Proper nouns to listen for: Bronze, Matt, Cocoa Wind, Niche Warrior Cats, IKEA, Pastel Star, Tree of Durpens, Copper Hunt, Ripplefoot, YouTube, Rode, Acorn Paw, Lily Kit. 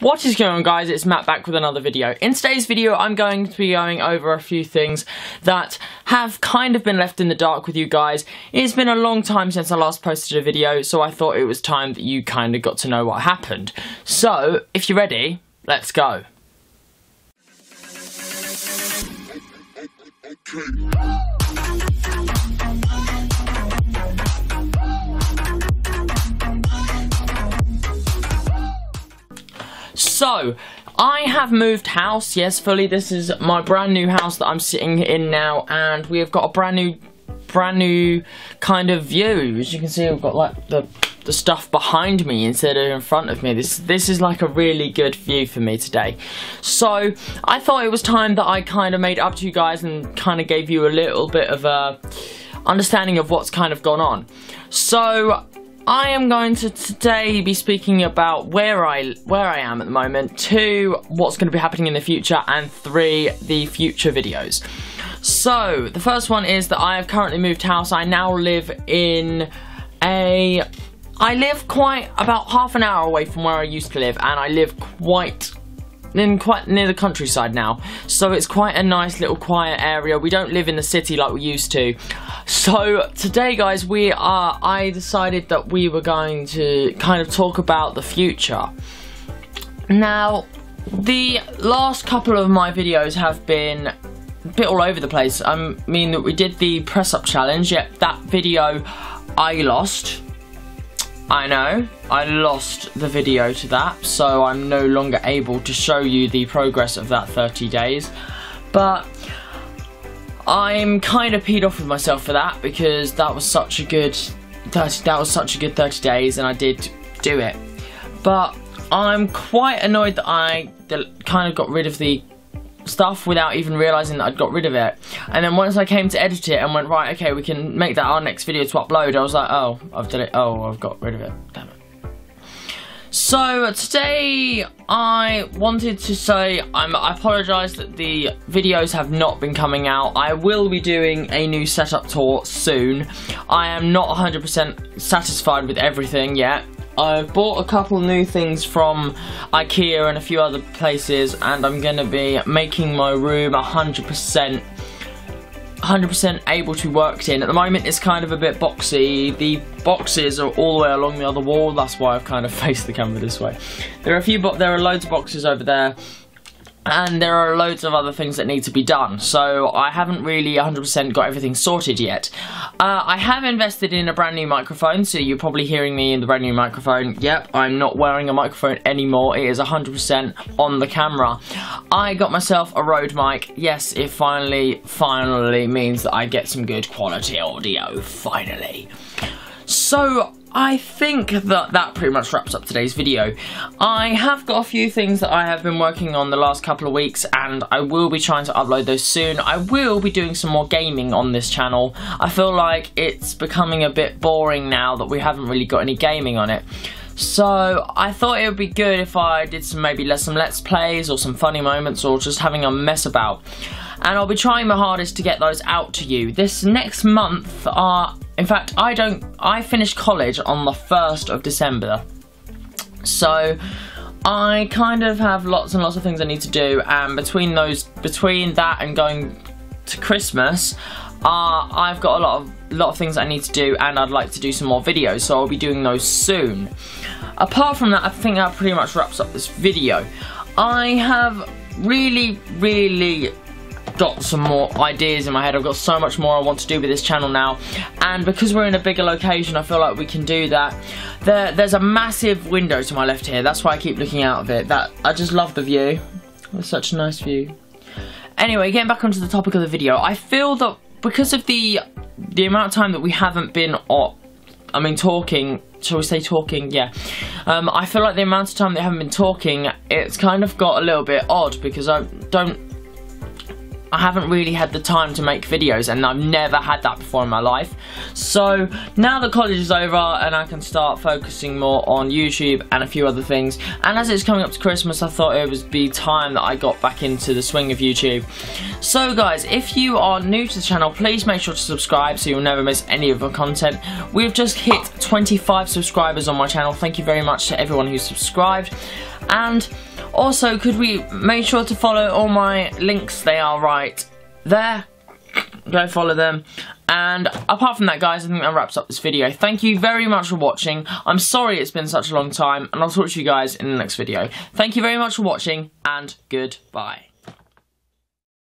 What is going on, guys? It's Matt back with another video. In today's video I'm going to be going over a few things that have kind of been left in the dark with you guys. It's been a long time since I last posted a video, so I thought it was time that you kind of got to know what happened. So if you're ready, let's go. So, I have moved house, yes, fully. This is my brand new house that I'm sitting in now, and we have got a brand new kind of view. As you can see, we've got like the stuff behind me instead of in front of me. This is like a really good view for me today. So, I thought it was time that I kind of made up to you guys and kind of gave you a little bit of a understanding of what's kind of gone on. So, I am going to today be speaking about where I am at the moment, 2, what's going to be happening in the future, and 3, the future videos. So, the first one is that I have currently moved house. I now live in I live quite about half an hour away from where I used to live, and I live quite near the countryside now, so it's quite a nice little quiet area. We don't live in the city like we used to. So today, guys, I decided that we were going to kind of talk about the future. Now, the last couple of my videos have been a bit all over the place. I mean, that we did the press-up challenge, yet that video I lost. I know, I lost the video to that, so I'm no longer able to show you the progress of that 30 days, but I'm kind of peed off with myself for that, because that was such a good 30 days, and I did do it. But I'm quite annoyed that I kind of got rid of the stuff without even realising that I'd got rid of it. And then once I came to edit it and went, right, okay, we can make that our next video to upload, I was like, oh, I've done it, oh, I've got rid of it, damn it. So today I wanted to say I apologise that the videos have not been coming out. I will be doing a new setup tour soon. I am not 100% satisfied with everything yet. I've bought a couple new things from IKEA and a few other places, and I'm going to be making my room 100% able to be worked in. At the moment it's kind of a bit boxy. The boxes are all the way along the other wall, that's why I've kind of faced the camera this way. There are loads of boxes over there, and there are loads of other things that need to be done, so I haven't really 100% got everything sorted yet. I have invested in a brand new microphone, so you're probably hearing me in the brand new microphone. Yep, I'm not wearing a microphone anymore, it is 100% on the camera. I got myself a Rode mic. Yes, it finally means that I get some good quality audio, finally. So, I think that pretty much wraps up today's video. I have got a few things that I have been working on the last couple of weeks, and I will be trying to upload those soon. I will be doing some more gaming on this channel. I feel like it's becoming a bit boring now that we haven't really got any gaming on it. So I thought it would be good if I did maybe some let's plays or some funny moments or just having a mess about. And I'll be trying my hardest to get those out to you. This next month in fact, I finished college on the 1st of December. So I kind of have lots and lots of things I need to do, and between that and going to Christmas, I've got a lot of things I need to do, and I'd like to do some more videos, so I'll be doing those soon. Apart from that, I think that pretty much wraps up this video. I have really got some more ideas in my head. I've got so much more I want to do with this channel now, and because we're in a bigger location, I feel like we can do that. There's a massive window to my left here, that's why I keep looking out of it. I just love the view. It's such a nice view. Anyway, getting back onto the topic of the video, I feel that because of the amount of time that we haven't been talking, shall we say talking? Yeah. I feel like the amount of time they haven't been talking, it's kind of got a little bit odd, because I haven't really had the time to make videos, and I've never had that before in my life. So now that college is over and I can start focusing more on YouTube and a few other things, and as it's coming up to Christmas, I thought it would be time that I got back into the swing of YouTube. So guys, if you are new to the channel, please make sure to subscribe so you'll never miss any of our content. We've just hit 25 subscribers on my channel. Thank you very much to everyone who subscribed, and Also, could we make sure to follow all my links? They are right there. Go follow them. And apart from that, guys, I think that wraps up this video. Thank you very much for watching. I'm sorry it's been such a long time, and I'll talk to you guys in the next video. Thank you very much for watching, and goodbye.